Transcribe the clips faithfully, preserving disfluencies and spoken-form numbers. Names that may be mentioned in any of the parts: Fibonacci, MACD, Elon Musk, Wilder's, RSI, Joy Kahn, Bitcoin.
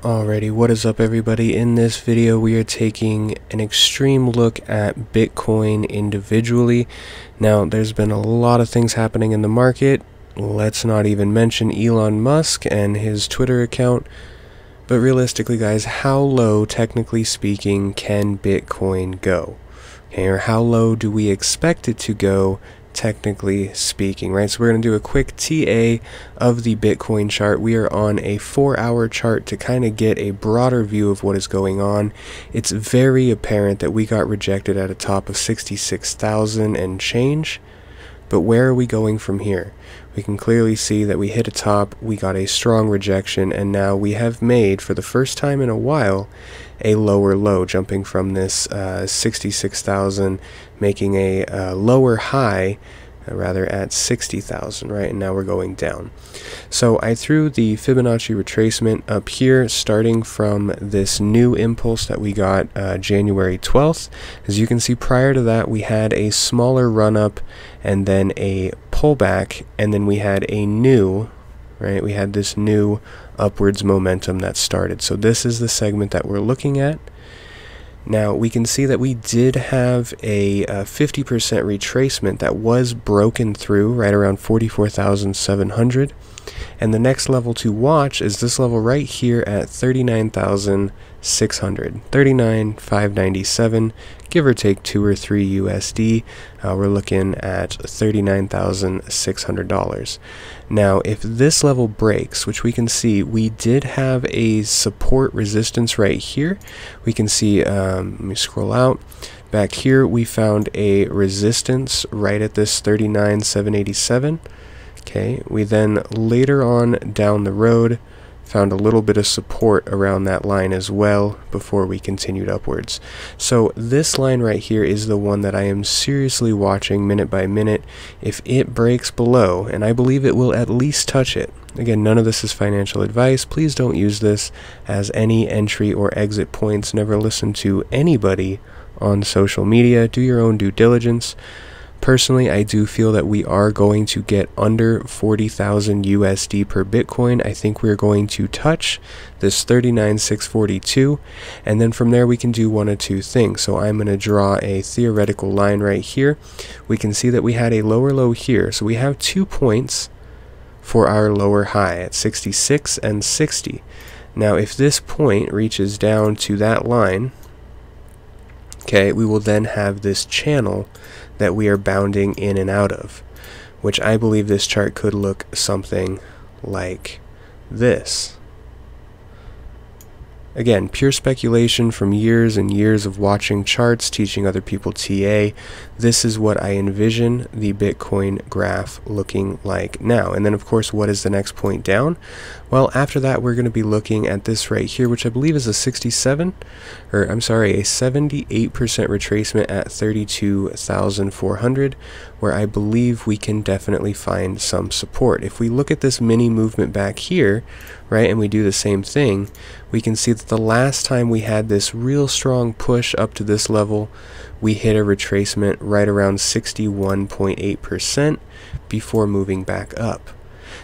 Alrighty, what is up everybody? In this video we are taking an extreme look at Bitcoin individually. Now there's been a lot of things happening in the market. Let's not even mention Elon Musk and his Twitter account. But realistically guys, how low technically speaking can Bitcoin go? Okay, or how low do we expect it to go technically speaking, right? So we're going to do a quick T A of the Bitcoin chart. We are on a four hour chart to kind of get a broader view of what is going on. It's very apparent that we got rejected at a top of sixty-six thousand and change. But where are we going from here? We can clearly see that we hit a top, we got a strong rejection, and now we have made, for the first time in a while, a lower low, jumping from this uh, sixty-six thousand, making a uh, lower high, uh, rather at sixty thousand, right? And now we're going down. So I threw the Fibonacci retracement up here, starting from this new impulse that we got uh, January twelfth. As you can see, prior to that, we had a smaller run-up and then a pullback, and then we had a new, right, we had this new upwards momentum that started. So this is the segment that we're looking at. Now we can see that we did have a uh, fifty percent retracement that was broken through right around forty-four thousand seven hundred, and the next level to watch is this level right here at thirty-nine thousand six hundred, thirty-nine thousand five hundred ninety-seven, give or take two or three U S D. Uh, we're looking at thirty-nine thousand six hundred dollars. Now if this level breaks, which we can see, we did have a support resistance right here. We can see, um, let me scroll out. Back here we found a resistance right at this thirty-nine thousand seven hundred eighty-seven. Okay, we then later on down the road found a little bit of support around that line as well before we continued upwards. So this line right here is the one that I am seriously watching minute by minute. If it breaks below, and I believe it will at least touch it. Again, none of this is financial advice. Please don't use this as any entry or exit points. Never listen to anybody on social media. Do your own due diligence. Personally, I do feel that we are going to get under forty thousand U S D per Bitcoin. I think we're going to touch this thirty-nine thousand six hundred forty-two, and then from there we can do one or two things. So I'm going to draw a theoretical line right here. We can see that we had a lower low here, so we have two points for our lower high at sixty-six and sixty. Now if this point reaches down to that line, okay, we will then have this channel that we are bounding in and out of, which I believe this chart could look something like this. Again, pure speculation from years and years of watching charts, teaching other people T A. This is what I envision the Bitcoin graph looking like now. And then, of course, what is the next point down? Well, after that, we're going to be looking at this right here, which I believe is a sixty-seven, or I'm sorry, a seventy-eight percent retracement at thirty-two thousand four hundred, where I believe we can definitely find some support. If we look at this mini movement back here, right, and we do the same thing, we can see that the last time we had this real strong push up to this level, we hit a retracement right around sixty-one point eight percent before moving back up.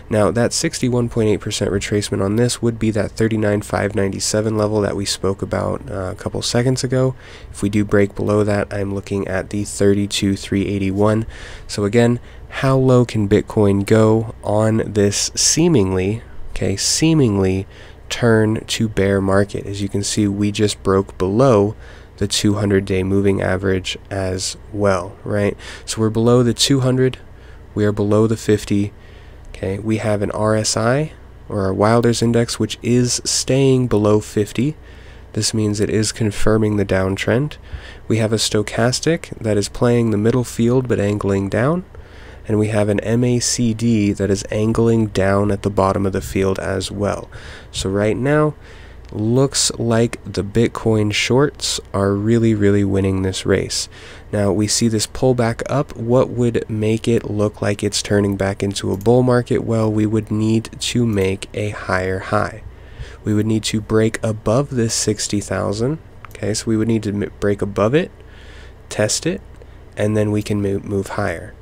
Now that sixty-one point eight percent retracement on this would be that thirty-nine thousand five hundred ninety-seven level that we spoke about uh, a couple seconds ago. If we do break below that, I'm looking at the thirty-two thousand three hundred eighty-one. So again, how low can Bitcoin go on this seemingly, okay, seemingly turn to bear market? As you can see, we just broke below the two hundred day moving average as well, right? So we're below the two hundred, we are below the fifty, okay? We have an R S I, or our Wilder's index, which is staying below fifty. This means it is confirming the downtrend. We have a stochastic that is playing the middle field but angling down, and we have an M A C D that is angling down at the bottom of the field as well. So right now, looks like the Bitcoin shorts are really, really winning this race. Now we see this pullback up. What would make it look like it's turning back into a bull market? Well, we would need to make a higher high. We would need to break above this sixty thousand. Okay, so we would need to break above it, test it, and then we can move higher.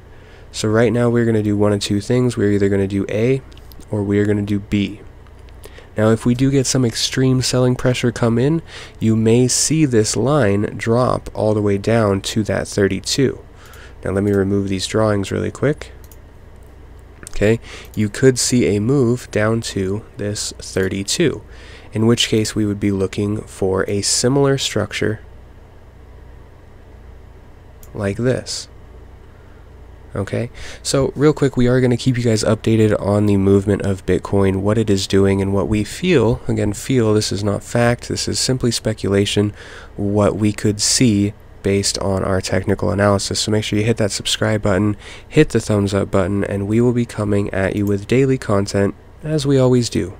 So right now we're going to do one of two things. We're either going to do A or we're going to do B. Now if we do get some extreme selling pressure come in, you may see this line drop all the way down to that thirty-two. Now let me remove these drawings really quick. Okay, you could see a move down to this thirty-two, in which case we would be looking for a similar structure like this. Okay, so real quick, we are going to keep you guys updated on the movement of Bitcoin, what it is doing, and what we feel, again feel, this is not fact, this is simply speculation, what we could see based on our technical analysis. So make sure you hit that subscribe button, hit the thumbs up button, and we will be coming at you with daily content as we always do.